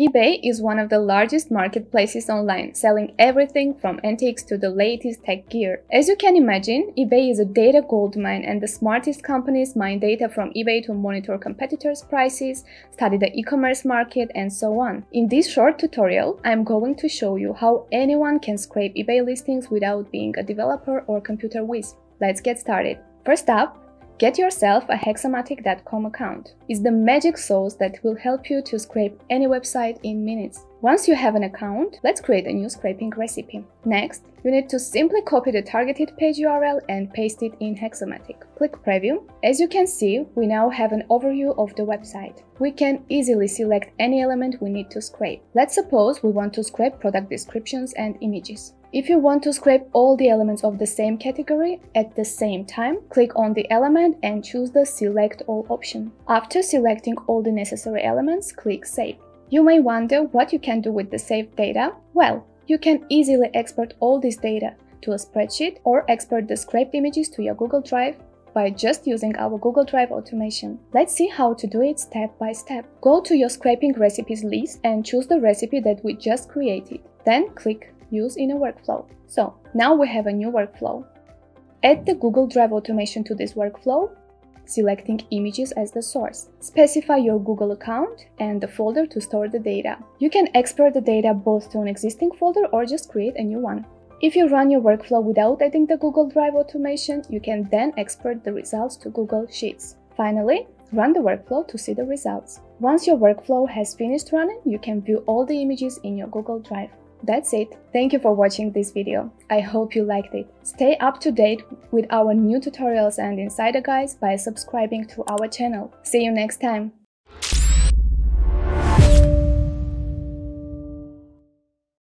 eBay is one of the largest marketplaces online, selling everything from antiques to the latest tech gear. As you can imagine, eBay is a data goldmine, and the smartest companies mine data from eBay to monitor competitors' prices, study the e-commerce market, and so on. In this short tutorial, I'm going to show you how anyone can scrape eBay listings without being a developer or computer whiz. Let's get started. First up, get yourself a Hexomatic.com account. It's the magic sauce that will help you to scrape any website in minutes. Once you have an account, let's create a new scraping recipe. Next, you need to simply copy the targeted page URL and paste it in Hexomatic. Click Preview. As you can see, we now have an overview of the website. We can easily select any element we need to scrape. Let's suppose we want to scrape product descriptions and images. If you want to scrape all the elements of the same category at the same time, click on the element and choose the Select All option. After selecting all the necessary elements, click Save. You may wonder what you can do with the saved data. Well, you can easily export all this data to a spreadsheet or export the scraped images to your Google Drive by just using our Google Drive automation. Let's see how to do it step by step. Go to your scraping recipes list and choose the recipe that we just created. Then click Use in a workflow. So now we have a new workflow. Add the Google Drive automation to this workflow, selecting images as the source. Specify your Google account and the folder to store the data. You can export the data both to an existing folder or just create a new one. If you run your workflow without adding the Google Drive automation, you can then export the results to Google Sheets. Finally, run the workflow to see the results. Once your workflow has finished running, you can view all the images in your Google Drive. That's it. Thank you for watching this video. I hope you liked it. Stay up to date with our new tutorials and insider guides by subscribing to our channel. See you next time.